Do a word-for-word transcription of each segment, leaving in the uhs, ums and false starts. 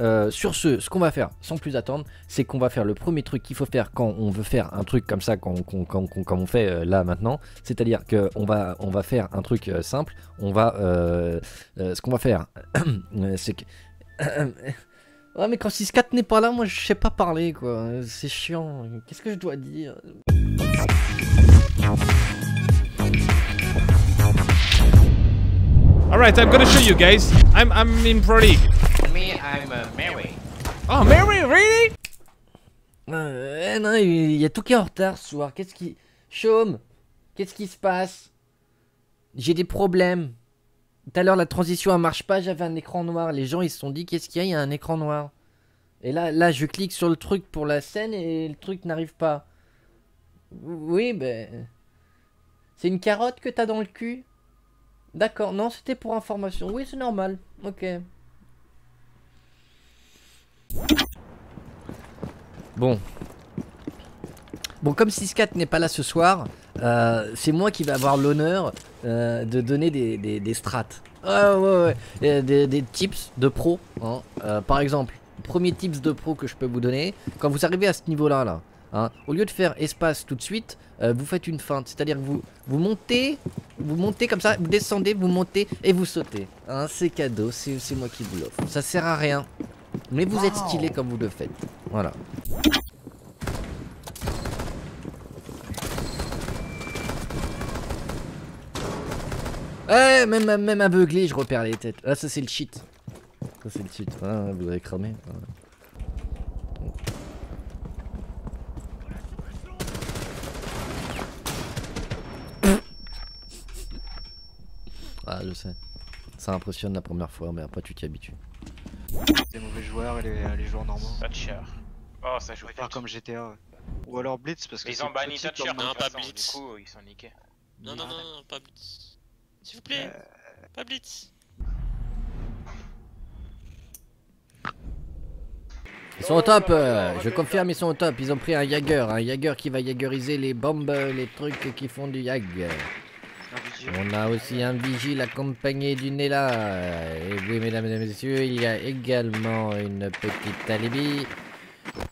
Euh, sur ce, ce qu'on va faire sans plus attendre, c'est qu'on va faire le premier truc qu'il faut faire quand on veut faire un truc comme ça, quand, quand, quand, quand, quand on fait euh, là maintenant, c'est-à-dire qu'on va, on va faire un truc euh, simple, on va, euh, euh, ce qu'on va faire, c'est que... ouais mais quand Sixcat n'est pas là, moi je sais pas parler quoi, c'est chiant, qu'est-ce que je dois dire ? Alright, I'm gonna show you guys. I'm I'm M three R Y. Me, I'm uh, M three R Y. Oh, M three R Y, really? Euh, non, il y a tout qui est en retard ce soir. Qu'est-ce qui... Chaume, qu'est-ce qui se passe? J'ai des problèmes. Tout à l'heure, la transition, elle marche pas. J'avais un écran noir. Les gens, ils se sont dit, qu'est-ce qu'il y a? Il y a un écran noir. Et là, là, je clique sur le truc pour la scène et le truc n'arrive pas. Oui, ben... C'est une carotte que t'as dans le cul? D'accord, non, c'était pour information. Oui, c'est normal. Ok. Bon. Bon, comme Sixcat n'est pas là ce soir, euh, c'est moi qui vais avoir l'honneur euh, de donner des, des, des strats. Ah, ouais, ouais, ouais. Des, des tips de pro. Hein. Euh, par exemple, premier tips de pro que je peux vous donner, quand vous arrivez à ce niveau-là, là, hein, au lieu de faire espace tout de suite, euh, vous faites une feinte. C'est-à-dire que vous, vous montez... Vous montez comme ça, vous descendez, vous montez et vous sautez. Hein, c'est cadeau, c'est moi qui vous l'offre. Ça sert à rien. Mais vous wow. êtes stylé comme vous le faites. Voilà. Eh, même, même aveuglé, je repère les têtes. Ah, ça c'est le cheat. Ça c'est le cheat. Ah, vous avez cramé. Ah. Ah, je sais, ça impressionne la première fois, mais après tu t'y habitues. Les mauvais joueurs et les, les joueurs normaux. Thatcher. Oh, ça joue pas comme G T A. Ou alors Blitz parce que. Ils ont banni Thatcher. Non, pas Blitz. Du coup, ils sont niqués. Non, non, non, non, pas Blitz. S'il vous plaît, euh... pas Blitz. Ils sont au top, euh, je confirme, ils sont au top. Ils ont pris un Jagger, un Jagger qui va jaggeriser les bombes, les trucs qui font du jag. On a aussi un Vigile accompagné du Nella. Et oui, mesdames et messieurs, il y a également une petite alibi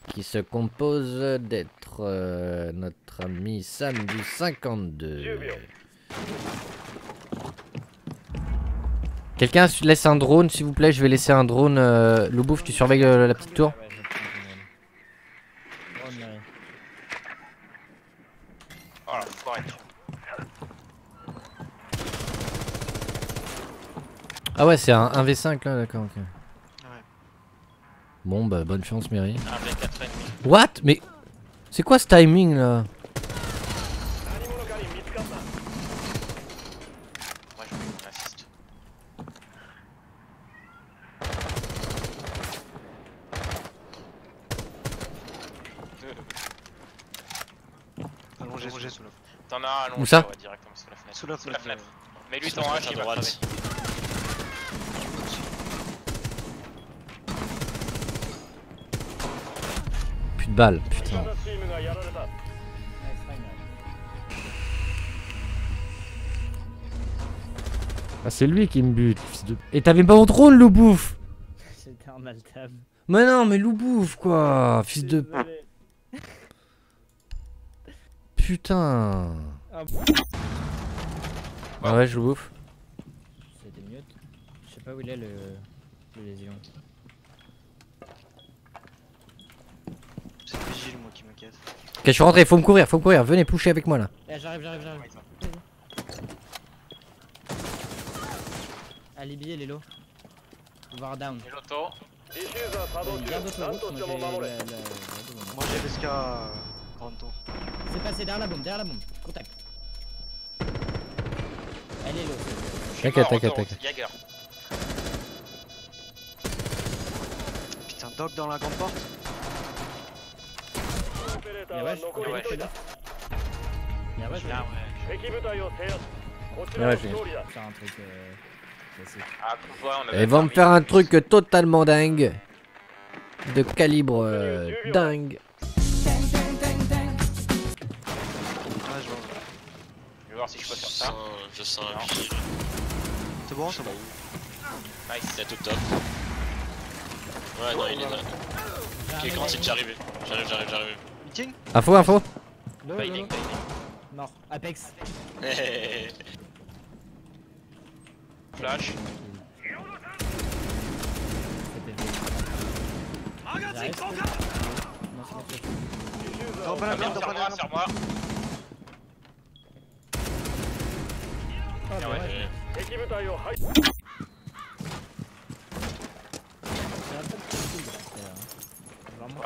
qui se compose d'être euh, notre ami Sam du cinquante-deux. Quelqu'un laisse un drone, s'il vous plaît. Je vais laisser un drone. Euh, Loubouf, tu surveilles euh, la petite tour. Ah ouais, c'est un, un V cinq là, d'accord, ok. Ouais. Bon bah bonne chance Mary. un V quatre virgule cinq. What? Mais c'est quoi ce timing là? Allongé sous l'offre. T'en as un allongé. Où ça? Ouais, directement sous la fenêtre. Sous la, sous la fenêtre. Mais lui t'en as un à droite. Balle, putain. Ah, c'est lui qui me bute. Et t'avais pas au drone, Loubouf. C'était un maltable. Mais non, mais Loubouf, quoi. Fils de. Putain. Ah ouais, je Loubouf. C'était mieux. Je sais pas où il est le, le lésion. Ok, je suis rentré, faut me courir, faut me courir, venez pusher avec moi là. Eh, j'arrive, j'arrive, j'arrive. Alibi, elle est low. War down. Garde autoroute, moi j'ai. Moi j'ai l'S K Grand Tour. C'est passé derrière la bombe, derrière la bombe. Contact. Elle est low. T'inquiète, t'inquiète, t'inquiète. Putain, Doc dans la grande porte. Et ils vont me faire un truc totalement dingue. De calibre euh, dingue. Je vais voir si je peux faire ça. Je sens un pire. C'est bon, c'est bon. Nice, c'est tout top. Ouais, non, il est là. Ok, grand site, j'arrive. J'arrive, j'arrive, j'arrive. Meeting ? Info, info ? Failing, Failing. Mort. Apex. Flash. Dans pas la merde, dans pas la merde.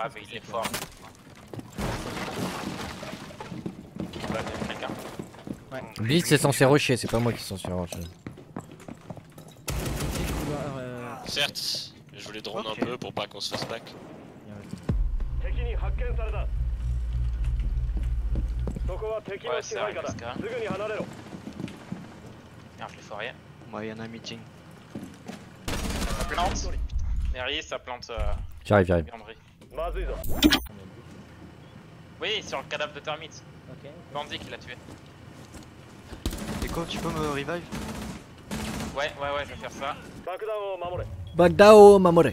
Ah mais il est fort. Blitz est censé rusher, c'est pas moi qui suis censé rusher. Certes, mais je voulais drone un peu pour pas qu'on se fasse back. Ouais, c'est vrai, parce que... Merde, je l'ai foiré. Ouais, y'en a un meeting. Ça plante. Merrier, ça plante. Euh... J'arrive, j'arrive. Oui, sur le cadavre de termite. Ok. Bandit qui l'a tué. Echo, tu peux me revive? Ouais, ouais, ouais, je vais faire ça. Bagdao, Mamore. Bagdao, Mamore.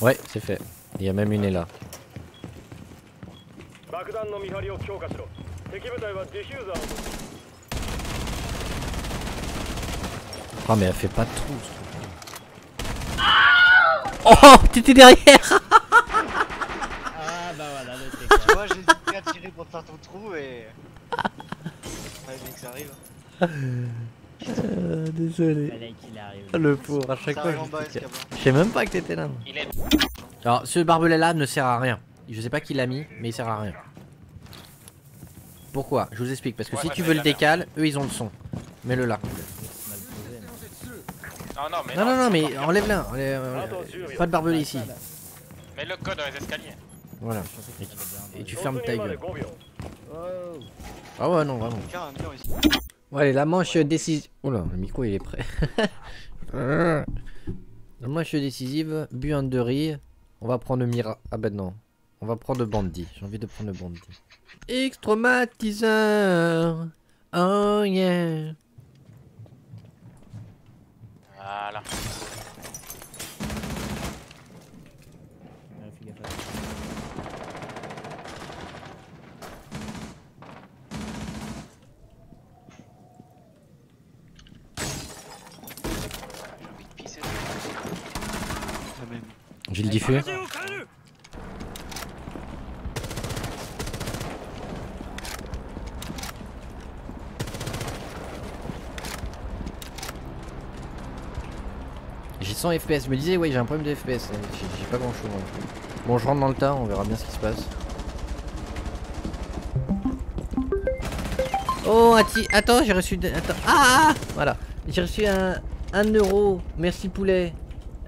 Ouais, c'est fait. Il y a même une Nella. Ah oh, mais elle fait pas de trou. Oh, t'étais derrière. Ah bah voilà, le truc. Tu vois, j'ai hésité à tirer pour te faire ton trou et... Ouais, bien que ça arrive. Euh, désolé. Le pauvre, à chaque fois je... Je sais même pas que t'étais là. Alors, ce barbelé là ne sert à rien. Je sais pas qui l'a mis, mais il sert à rien. Pourquoi? Je vous explique, parce que ouais, si tu veux le décale, eux ils ont le son. Mets-le là. Non non mais, non, non, non, mais enlève là, enlève, enlève, pas de barbelé ici. Mets le code dans les escaliers. Voilà. Et tu, et tu fermes ta gueule. Ah ouais non vraiment. Ouais allez, la manche ouais. décisive. Oula, le micro il est prêt. La manche décisive, but un de riz. On va prendre le Mira. Ah ben non. On va prendre le Bandit. J'ai envie de prendre le Bandit. Extraumatiseur. Oh yeah. Voilà. J'ai le diffus. F P S, je me disais, ouais, j'ai un problème de F P S, hein. J'ai pas grand chose. Hein. Bon, je rentre dans le tas, on verra bien ce qui se passe. Oh, atti attends, j'ai reçu. De... Attends, ah, voilà, j'ai reçu un, un euro. Merci, poulet.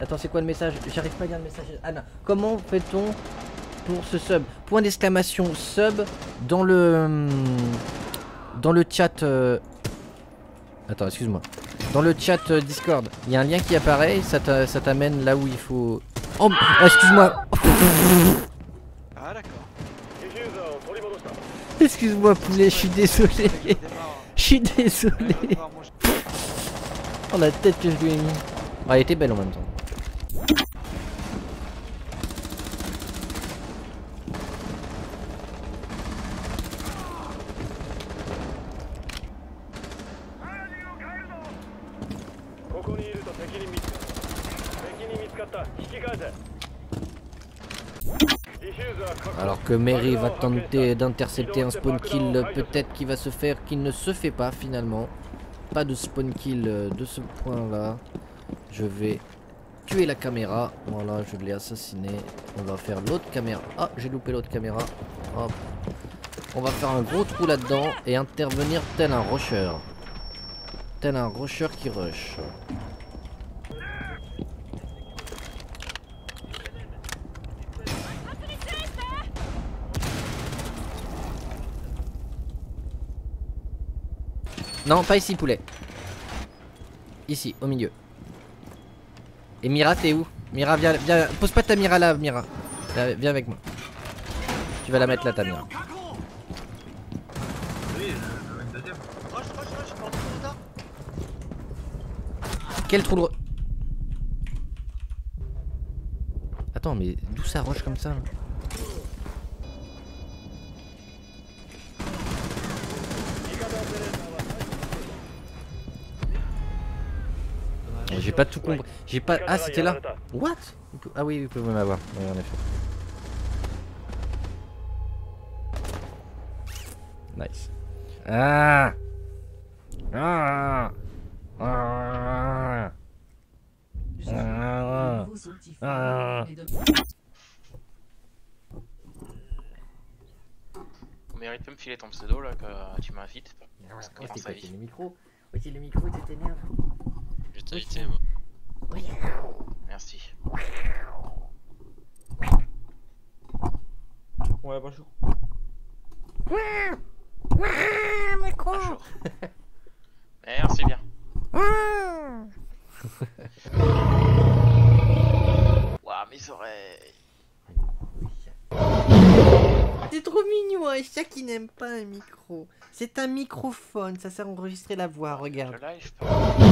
Attends, c'est quoi le message? J'arrive pas à lire le message. Ah non, comment fait-on pour ce sub? Point d'exclamation sub dans le. Dans le chat. Euh... Attends, excuse-moi. Dans le chat euh, Discord, il y a un lien qui apparaît, ça t'amène là où il faut... Oh, excuse-moi. Ah d'accord. Excuse-moi poulet, je suis désolé. Je suis désolé. Oh la tête que je lui ai mis. Ah, elle était belle en même temps. Alors que M three R Y va tenter d'intercepter un spawn kill, peut-être qu'il va se faire, qu'il ne se fait pas finalement. Pas de spawn kill de ce point là. Je vais tuer la caméra. Voilà, je l'ai assassiné. On va faire l'autre caméra. Ah, j'ai loupé l'autre caméra. Hop. On va faire un gros trou là-dedans et intervenir tel un rusher. Tel un rusher qui rush. Non, pas ici, poulet. Ici, au milieu. Et Mira, t'es où? Mira, viens, viens. Pose pas ta Mira là, Mira. Là, viens avec moi. Tu vas la mettre là, ta Mira. Quel trou de... Attends, mais d'où ça roche comme ça là? J'ai pas tout compris. J'ai pas. Ah, c'était là. What? Ah oui, vous pouvez m'avoir. Oui, en effet. Nice. Ah. Ah. Ah. Ah. Ah. On mérite de me filer ton pseudo là que tu m'invites. Comment ça vit? Le micro. Oui, c'est le micro, tu t'énerves. Je t'ai invité moi. Merci. Ouais, bonjour. Ouais, ouais, mais quoi? Bonjour. Merci bien. Ouah, mes oreilles. C'est trop mignon, hein, chat qui n'aime pas un micro. C'est un microphone, ça sert à enregistrer la voix, regarde. Je live,